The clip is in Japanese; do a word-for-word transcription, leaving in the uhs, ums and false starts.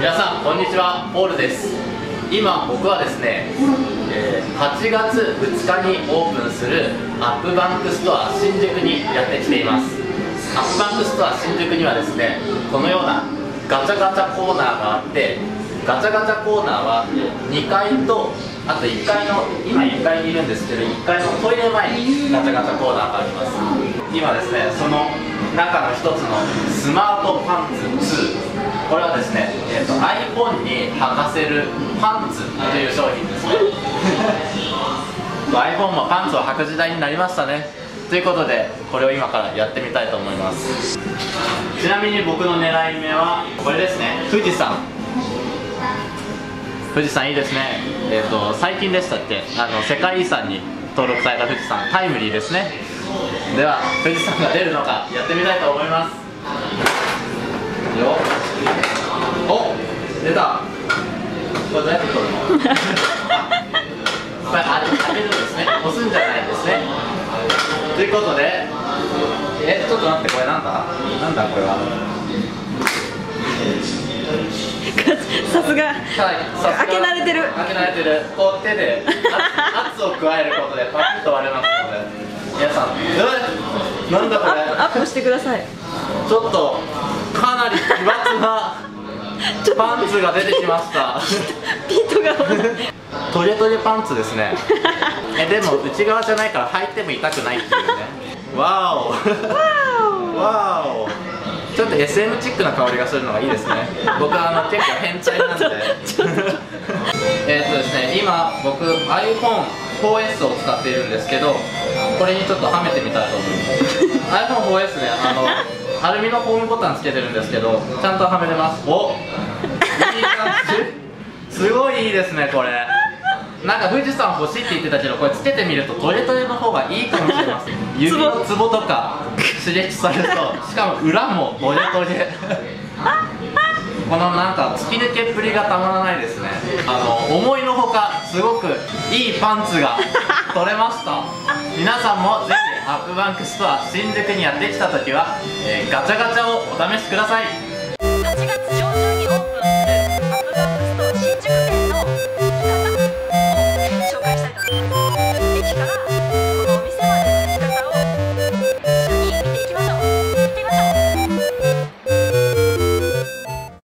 皆さんこんにちは、ポールです。今僕はですね、えー、はちがつふつかにオープンするアップバンクストア新宿にやってきています。アップバンクストア新宿にはですね、このようなガチャガチャコーナーがあって、ガチャガチャコーナーはにかいとあといっかいの、今いっかいにいるんですけど、いっかいのトイレ前にガチャガチャコーナーがあります。今ですね、その中の一つのスマートパンツツー、これはですね、えー、と iPhone に履かせるパンツという商品ですね。iPhone もパンツを履く時代になりましたね。ということで、これを今からやってみたいと思います。ちなみに僕の狙い目はこれですね、富士山。富士山いいですね。えーと、最近でしたっけ、あの世界遺産に登録された富士山、タイムリーですね。では富士山が出るのかやってみたいと思いますよ。お、出た。これどうやって撮るの？これ上げるんですね、押すんじゃないんですね。ということで、え、ちょっと待って、これなんだなんだこれは。さすが開け慣れてる開け慣れてるこう手で 圧, 圧を加えることでパッと割れますので、皆さん、え、なんだこれ、アップしてください。ちょっとかなり奇抜なパンツが出てきました。ピットがトゲトゲパンツですね。え、でも内側じゃないから履いても痛くないっていうね。わおわお、ちょっと エスエム チックな香りがするのがいいですね。僕はあの結構変態なんで。えっとですね、今僕 アイフォンフォーエス を使っているんですけど、これにちょっとはめてみたいと思います。アイフォンフォーエス ね、あのアルミのホームボタンつけてるんですけど、ちゃんとはめれます。お、いい感じ。すごいいいですね、これ。なんか富士山欲しいって言ってたけど、これつけてみるとトレトレの方がいいかもしれません。指のツボとか刺激されそう。しかも裏もトレトレ。このなんか突き抜けっぷりがたまらないですね。あの思いのほかすごくいいパンツが取れました。皆さんもぜひアップバンクストア新宿にやってきた時は、えー、ガチャガチャをお試しください。